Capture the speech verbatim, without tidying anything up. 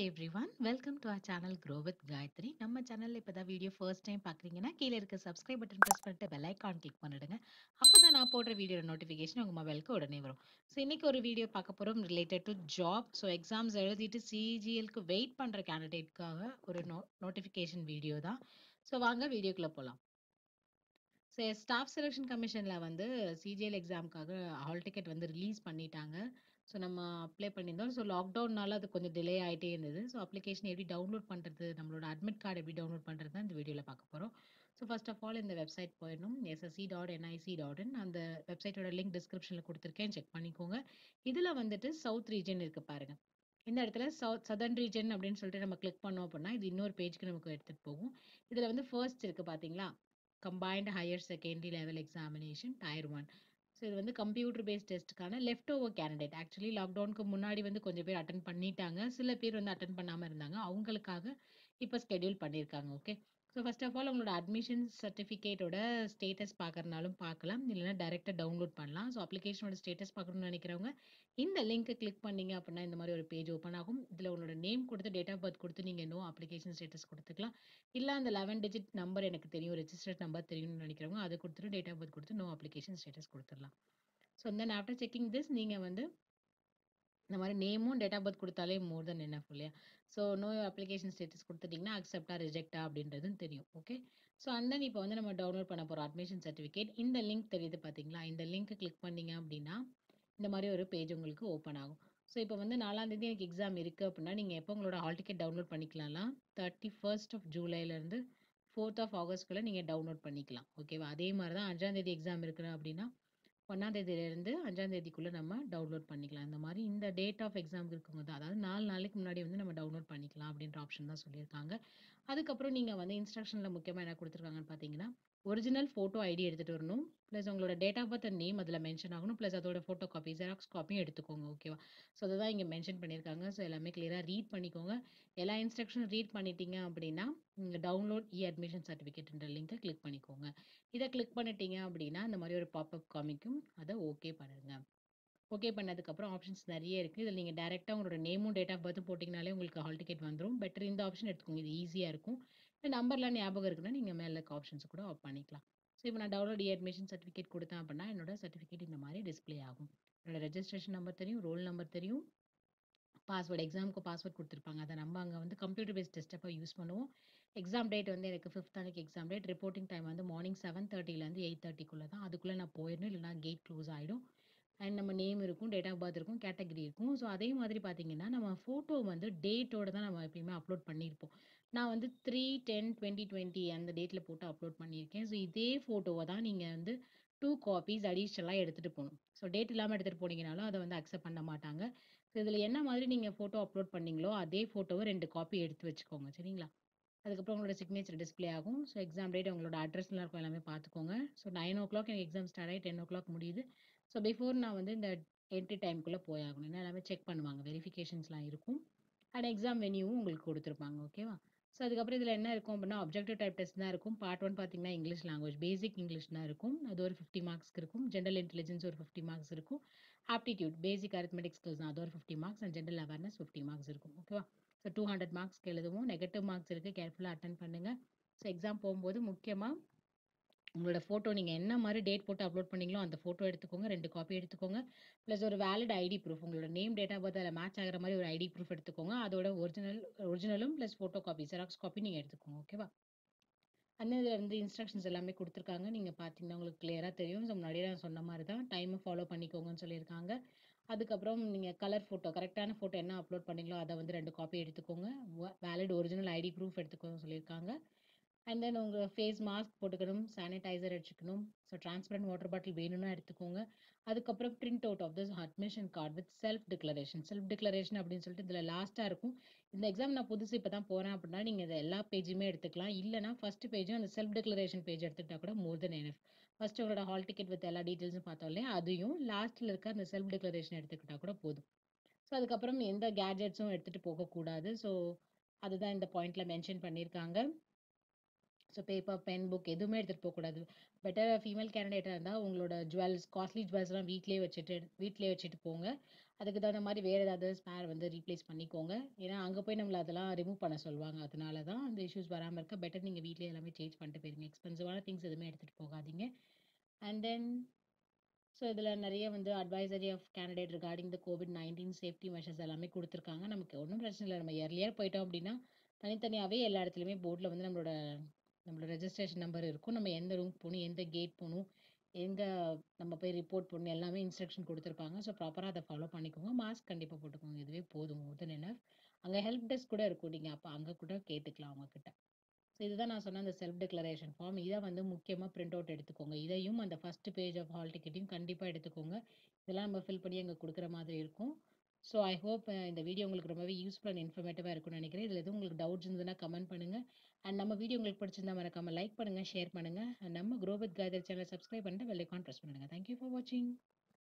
Hi everyone, welcome to our channel Grow with Gayathri. நம்ம சேனல்ல இப்போதான் வீடியோ first time பார்க்குறீங்கன்னா கீழ இருக்க subscribe button press பண்ணிட்டு bell icon click பண்ணிடுங்க. அப்பதான் நான் போடுற வீடியோட நோட்டிஃபிகேஷன் உங்க மொபைலுக்கு உடனே வரும். சோ இன்னைக்கு ஒரு வீடியோ பார்க்க போறோம் related to job. So exams எழுதிட்டு C G L க்கு wait பண்ற கேண்டிடேட்காக ஒரு நோட்டிஃபிகேஷன் வீடியோ தான். சோ வாங்க வீடியோக்குள்ள போலாம். சோ ஸ்டாஃப் செலக்ஷன் கமிஷன்ல வந்து C G L எக்ஸாம்காக ஹால் டிக்கெட் வந்து ரிலீஸ் பண்ணிட்டாங்க. ஸோ நம்ம அப்ளை பண்ணியிருந்தோம். ஸோ லாக்டவுன்னால அது கொஞ்சம் டிலே ஆகிட்டே இருந்தது. ஸோ அப்ளிகேஷன் எப்படி டவுன்லோட் பண்ணுறது, நம்மளோட அட்மிட் கார்டு எப்படி டவுன்லோட் பண்ணுறது தான் இந்த வீடியோவில் பார்க்க போகிறோம். ஸோ ஃபர்ஸ்ட் ஆஃப் ஆல் இந்த வெப்சைட் போயிடணும், S S C dot N I C dot I N. அந்த வெப்சைட்டோட லிங்க் டிஸ்கிரிப்ஷனில் கொடுத்துருக்கேன், செக் பண்ணிக்கோங்க. இதில் வந்துட்டு சவுத் ரீஜன் இருக்குது பாருங்கள். இந்த இடத்துல சவுத் சதர்ன் ரீஜன் அப்படின்னு சொல்லிட்டு நம்ம கிளிக் பண்ணோம் அப்படின்னா இது இன்னொரு பேஜுக்கு நமக்கு எடுத்துகிட்டு போகும். இதில் வந்து ஃபர்ஸ்ட் இருக்குது பார்த்தீங்களா, combined higher secondary level examination tier one. So இது வந்து கம்ப்யூட்டர் பேஸ்ட் டெஸ்ட்டுக்கான லெஃப்ட் ஓவர் கேண்டிடேட். ஆக்சுவலி லாக்டவுனுக்கு முன்னாடி வந்து கொஞ்சம் பேர் அட்டன் பண்ணிட்டாங்க, சில பேர் வந்து அட்டன் பண்ணாமல் இருந்தாங்க. அவங்களுக்காக இப்போ ஸ்கெடியூல் பண்ணியிருக்காங்க. Okay, so first of all உங்களோட அட்மிஷன் சர்டிஃபிகேட்டோட ஸ்டேட்டஸ் பார்க்குறனாலும் பார்க்கலாம், இல்லைன்னா டைரெக்டாக டவுன்லோட் பண்ணலாம். ஸோ அப்ளிகேஷனோட ஸ்டேட்டஸ் பார்க்கணும்னு நினைக்கிறவங்க இந்த லிங்க்கை கிளிக் பண்ணிங்க அப்படின்னா இந்த மாதிரி ஒரு பேஜ் ஓப்பன் ஆகும். இதில் உங்களோட நேம் கொடுத்து டேட் ஆஃப் பர்த் கொடுத்து நீங்கள் இன்னும் அப்ளிகேஷன் ஸ்டேட்டஸ் கொடுத்துக்கலாம். இல்லை அந்த லெவன் டிஜிட் நம்பர் எனக்கு தெரியும், ரெஜிஸ்டர்ட் நம்பர் தெரியும்னு நினைக்கிறவங்க அதை கொடுத்துட்டு டேட் ஆஃப் பர்த் கொடுத்து நோ அப்ளிகேஷன் ஸ்டேட்டஸ் கொடுத்துடலாம். So then after checking this நீங்கள் வந்து இந்த மாதிரி நேமும் டேட் ஆஃப் பர்த் கொடுத்தாலே மோர் தென் என்னஃப் இல்லையா. ஸோ நோ அப்ளிகேஷன் ஸ்டேட்டஸ் கொடுத்துட்டிங்கன்னா அக்செப்டா ரிஜெக்டா அப்படின்றதும் தெரியும். ஓகே, ஸோ அண்ட் தென் இப்போ வந்து நம்ம டவுன்லோட் பண்ண போகிறோம் அட்மிஷன் சர்டிஃபிகேட். இந்த லிங்க் தெரியுது பார்த்தீங்களா, இந்த லிங்க் கிளிக் பண்ணிங்க அப்படின்னா இந்த மாதிரி ஒரு பேஜ் உங்களுக்கு ஓப்பன் ஆகும். ஸோ இப்போ வந்து நாலாம் தேதி எனக்கு எக்ஸாம் இருக்குது அப்படின்னா நீங்கள் எப்போ உங்களோட ஹால் டிக்கெட் டவுன்லோட் பண்ணிக்கலாம், தேர்ட்டி ஃபர்ஸ்ட் ஆஃப் ஜூலைலேருந்து ஃபோர்த் ஆஃப் ஆகஸ்ட்குள்ளே நீங்கள் டவுன்லோட் பண்ணிக்கலாம். ஓகேவா, அதே மாதிரி தான் அஞ்சாம் தேதி எக்ஸாம் இருக்கிறோம் அப்படின்னா ஒன்றாம் தேதியிலேருந்து அஞ்சாம் தேதிக்குள்ளே நம்ம டவுன்லோட் பண்ணிக்கலாம். இந்த மாதிரி இந்த டேட் ஆஃப் எக்ஸாம் இருக்கும்போது, அதாவது நாலு நாளைக்கு முன்னாடி வந்து நம்ம டவுன்லோட் பண்ணிக்கலாம் அப்படின்ற ஆப்ஷன் தான் சொல்லியிருக்காங்க. அதுக்கப்புறம் நீங்கள் வந்து இன்ஸ்ட்ரக்ஷனில் முக்கியமாக என்ன கொடுத்துருக்காங்கன்னு பார்த்தீங்கன்னா, ஒரிஜினல் ஃபோட்டோ ஐடி எடுத்துகிட்டு வரணும், ப்ளஸ் உங்களோட date of birth and name அதில் மென்ஷன் ஆகணும், ப்ளஸ் அதோட ஃபோட்டோ காப்பி ஜெராக்ஸ் காப்பியும் எடுத்துக்கோங்க. ஓகேவா, ஸோ அதுதான் இங்கே மென்ஷன் பண்ணியிருக்காங்க. ஸோ எல்லாமே கிளியராக ரீட் பண்ணிக்கோங்க. எல்லா இன்ஸ்ட்ரக்ஷனும் ரீட் பண்ணிட்டீங்க அப்படின்னா நீங்கள் டவுன்லோட் இ அட்மிஷன் சர்டிஃபிகேட்ன்ற லிங்கை கிளிக் பண்ணிக்கோங்க. இதை கிளிக் பண்ணிட்டீங்க அப்படின்னா இந்த மாதிரி ஒரு பாப்அப் காமிக்கும், அதை ஓகே பண்ணுங்கள். ஓகே பண்ணதுக்கப்புறம் ஆப்ஷன்ஸ் நிறைய இருக்குது. இதில் நீங்கள் டேரெக்டாக உங்களோட நேமும் டேட் ஆஃப் பர்த்தும் போட்டிங்கனாலே உங்களுக்கு ஹால் டிக்கெட் வந்துடும். பெட்டர் இந்த ஆப்ஷன் எடுத்துக்கோங்க, இது ஈஸியாக இருக்கும். இந்த நம்பர்லாம் ஞாபகம் இருக்குன்னா நீங்கள் மேலே இருக்க ஆப்ஷன்ஸ் கூட ஆஃப் பண்ணிக்கலாம். ஸோ இப்போ நான் டவுன்லோட் இ அட்மிஷன் சர்டிஃபிகேட் கொடுத்தேன் அப்படின்னா என்னோட சர்டிஃபிகேட் இந்த மாதிரி டிஸ்பிளே ஆகும். என்னோட ரெஜிஸ்ட்ரேஷன் நம்பர் தெரியும், ரோல் நம்பர் தெரியும், பாஸ்வேர்டு எக்ஸாமுக்கு பாஸ்வேர்ட் கொடுத்துருப்பாங்க. அதை நம்ம அங்கே வந்து கம்ப்யூட்டர் பேஸ்ட் டெஸ்ட்டப்போ யூஸ் பண்ணுவோம். எக்ஸாம் டேட் வந்து எனக்கு ஃபிஃப்த் அன்னைக்கு எக்ஸாம் டேட். ரிப்போர்ட்டிங் டைம் வந்து மார்னிங் செவன் தேர்ட்டிலேருந்து எயிட் தேர்ட்டிக்குள்ளே தான். அதுக்குள்ளே நான் போயிடணும், இல்லைனா கேட் க்ளோஸ் ஆகிடும். அண்ட் நம்ம நேம் இருக்கும், டேட் ஆஃப் பர்த் இருக்கும், கேட்டகரி இருக்கும். ஸோ அதே மாதிரி பார்த்தீங்கன்னா நம்ம ஃபோட்டோ வந்து டேட்டோடு தான் நம்ம எப்பயுமே அப்லோட் பண்ணியிருப்போம். நான் வந்து த்ரீ டென் டுவெண்ட்டி டுவெண்ட்டி அந்த டேட்டில் போட்டு அப்லோட் பண்ணியிருக்கேன். ஸோ இதே ஃபோட்டோவை தான் நீங்கள் வந்து டூ காப்பீஸ் அடிஷ்னலாக எடுத்துகிட்டு போகணும். ஸோ டேட் இல்லாமல் எடுத்துகிட்டு போனீங்கனாலும் அதை வந்து அக்செப்ட் பண்ண மாட்டாங்க. ஸோ இதில் என்ன மாதிரி நீங்கள் ஃபோட்டோ அப்லோட் பண்ணிங்களோ அதே ஃபோட்டோவை ரெண்டு காப்பி எடுத்து வச்சுக்கோங்க, சரிங்களா. அதுக்கப்புறம் உங்களோட சிக்னேச்சர் டிஸ்பிளே ஆகும். ஸோ எக்ஸாம் டேட் உங்களோட அட்ரஸ்லாம் இருக்கும், எல்லாமே பார்த்துக்கோங்க. ஸோ நைன் ஓ கிளாக் எனக்கு எக்ஸாம் ஸ்டார்ட் ஆகி டென் ஓ கிளாக் முடியுது. ஸோ பிஃபோர் நான் வந்து இந்த என்ட்ரி டைம்குள்ளே போயாகணும், ஏன்னா எல்லாமே செக் பண்ணுவாங்க, வெரிஃபிகேஷன்ஸ்லாம் இருக்கும். அண்ட் எக்ஸாம் வென்யூவும் உங்களுக்கு கொடுத்துருப்பாங்க. ஓகேவா, ஸோ அதுக்கப்புறம் இதில் என்ன இருக்கும் அப்படின்னா ஆப்ஜெக்டிவ் டைப் டெஸ்ட் தான் இருக்கும். பார்ட் ஒன் பார்த்தீங்கன்னா இங்கிலீஷ் லாங்குவேஜ், பேசிக் இங்கிலீஷ் தான் இருக்கும். அது ஒரு ஃபிஃப்டி மார்க்ஸ்க்கு இருக்கும். ஜென்ரல் இன்டெலிஜென்ஸ் ஒரு ஃபிஃப்டி மார்க்ஸ் இருக்கும். ஆப்டிடியூட் பேசிக் அரித்மெட்டிக் ஸ்கில்ஸ் தான், அது ஒரு fifty marks. And general awareness fifty marks இருக்கும். ஓகேவா, ஸோ டூ ஹண்ட்ரட் மார்க்ஸ்க்கு எழுதுவோம். நெகட்டிவ் மார்க்ஸ் இருக்குது, கேர்ஃபுல்லாக அட்டன் பண்ணுங்கள். ஸோ எக்ஸாம் போகும்போது முக்கியமாக உங்களோட ஃபோட்டோ நீங்கள் என்ன மாதிரி டேட் போட்டு அப்லோட் பண்ணிங்களோ அந்த ஃபோட்டோ எடுத்துக்கோங்க, ரெண்டு காப்பி எடுத்துக்கோங்க. ப்ளஸ் ஒரு வேலிட் ஐடி ப்ரூஃப், உங்களோட நேம் டேட் ஆஃப் பர்த் அதில் மேட்ச் ஆகிற மாதிரி ஒரு ஐடி ப்ரூஃப் எடுத்துக்கோங்க. அதோட ஒரிஜினல் ஒரிஜினலும் plus photo copy xerox copy நீங்கள் எடுத்துக்கோங்க. ஓகேவா, அந்த இதில் இருந்து இன்ஸ்ட்ரக்ஷன்ஸ் எல்லாமே கொடுத்துருக்காங்க. நீங்கள் பார்த்தீங்கன்னா உங்களுக்கு கிளியராக தெரியும். ஸோ முன்னாடியே நான் சொன்ன மாதிரி தான் டைமை ஃபாலோ பண்ணிக்கோங்கன்னு சொல்லியிருக்காங்க. அதுக்கப்புறம் நீங்கள் கலர் ஃபோட்டோ, கரெக்டான ஃபோட்டோ என்ன அப்லோட் பண்ணிங்களோ அதை வந்து ரெண்டு காப்பி எடுத்துக்கோங்க. வேலிட் ஒரிஜினல் ஐடி ப்ரூஃப் எடுத்துக்கோங்கன்னு சொல்லியிருக்காங்க. அண்ட் தென் உங்கள் ஃபேஸ் மாஸ்க் போட்டுக்கணும், சானிடைசர் அடிச்சுக்கணும். ஸோ டிரான்ஸ்பரண்ட் வாட்டர் பாட்டில் வேணும்னா எடுத்துக்கோங்க. அதுக்கப்புறம் print out of this admission card with self declaration. Self declaration அப்படின்னு சொல்லிட்டு இதில் லாஸ்ட்டாக இருக்கும். இந்த எக்ஸாம் நான் புதுசு இப்போ தான் போகிறேன் அப்படின்னா நீங்கள் இதை எல்லா பேஜுமே எடுத்துக்கலாம், இல்லைனா ஃபஸ்ட்டு பேஜும் அந்த செல்ஃப் டிக்ளரேஷன் பேஜ் எடுத்துக்கிட்டா கூட மோர் தென் எனஃப். ஃபஸ்ட்டு உங்களோட ஹால் டிக்கெட் வித் எல்லா டீட்டெயில்ஸும் பார்த்தோம்லே, அதையும் லாஸ்ட்டில் இருக்க அந்த செல்ஃப் டிக்ளரேஷன் எடுத்துக்கிட்டா கூட போதும். ஸோ அதுக்கப்புறம் எந்த கேட்ஜெட்ஸும் எடுத்துகிட்டு போகக்கூடாது. ஸோ அதுதான் இந்த பாயிண்டில் மென்ஷன் பண்ணியிருக்காங்க. ஸோ பேப்பர், பென், புக் எதுவுமே எடுத்துகிட்டு போகக்கூடாது. பெட்டர் ஃபீமேல் கேண்டிடேட்டாக இருந்தால் உங்களோட ஜுவல்ஸ், காஸ்ட்லி ஜுவல்ஸ்லாம் வீட்லேயே வச்சுட்டு வீட்லேயே வச்சுட்டு போங்க. அதுக்கு தகுந்த மாதிரி வேறு ஏதாவது ஸ்பேர் வந்து ரீப்ளேஸ் பண்ணிக்கோங்க. ஏன்னா அங்கே போய் நம்மளை அதெல்லாம் ரிமூவ் பண்ண சொல்லுவாங்க. அதனால தான் அந்த இஷ்யூஸ் வராமல் இருக்க பெட்டர் நீங்கள் வீட்லேயே எல்லாமே சேஞ்ச் பண்ணிட்டு போயிருங்க. எக்ஸ்பென்சிவான திங்ஸ் எதுவுமே எடுத்துகிட்டு போகாதீங்க. அண்ட் தென் ஸோ இதில் நிறைய வந்து advisory of candidate regarding the COVID nineteen safety measures எல்லாமே கொடுத்துருக்காங்க. நமக்கு ஒன்றும் பிரச்சனை இல்லை. நம்ம இயர்லியாக போயிட்டோம் அப்படின்னா தனித்தனியாகவே எல்லா இடத்துலையுமே போர்டில் வந்து நம்மளோட நம்மளோட ரெஜிஸ்ட்ரேஷன் நம்பர் இருக்கும். நம்ம எந்த ரூமுக்கு போகணும், எந்த கேட் போகணும், எங்கே நம்ம போய் ரிப்போர்ட் பண்ணணும், எல்லாமே இன்ஸ்ட்ரக்ஷன் கொடுத்துருப்பாங்க. ஸோ ப்ராப்பராக அதை ஃபாலோ பண்ணிக்கோங்க. மாஸ்க் கண்டிப்பாக போட்டுக்கோங்க. இதுவே போதும். மோர் தென் எனஃப். அங்கே ஹெல்ப் டெஸ்க் கூட இருக்கும். நீங்கள் அப்போ அங்கே கூட கேட்டுக்கலாம் அவங்கக்கிட்ட. ஸோ இதுதான் நான் சொன்ன அந்த செல்ஃப் டிக்ளரேஷன் ஃபார்ம். இதை வந்து முக்கியமாக பிரிண்ட் அவுட் எடுத்துக்கோங்க. இதையும் அந்த ஃபஸ்ட்டு பேஜ் ஆஃப் ஹால் டிக்கெட்டையும் கண்டிப்பாக எடுத்துக்கோங்க. இதெல்லாம் நம்ம ஃபில் பண்ணி அங்கே கொடுக்குற மாதிரி இருக்கும். ஸோ ஐ ஹோப் இந்த வீடியோ உங்களுக்கு ரொம்பவே யூஸ்ஃபுல் அண்ட் இன்ஃபர்மேட்டிவாக இருக்கும்னு நினைக்கிறேன். இதில் எதுவும் உங்களுக்கு டவுட்ஸ் இருந்ததுன்னா கமெண்ட் பண்ணுங்கள். அண்ட் நம்ம வீடியோ உங்களுக்கு பிடிச்சிருந்தா மறக்காமல் லைக் பண்ணுங்கள், ஷேர் பண்ணுங்கள். அண்ட் நம்ம Grow With Gayathri சேனலை சப்ஸ்கிரைப் பண்ணிட்டு பெல் ஐகான் ப்ரெஸ் பண்ணுங்கள். தேங்க்யூ ஃபார் வாட்சிங்.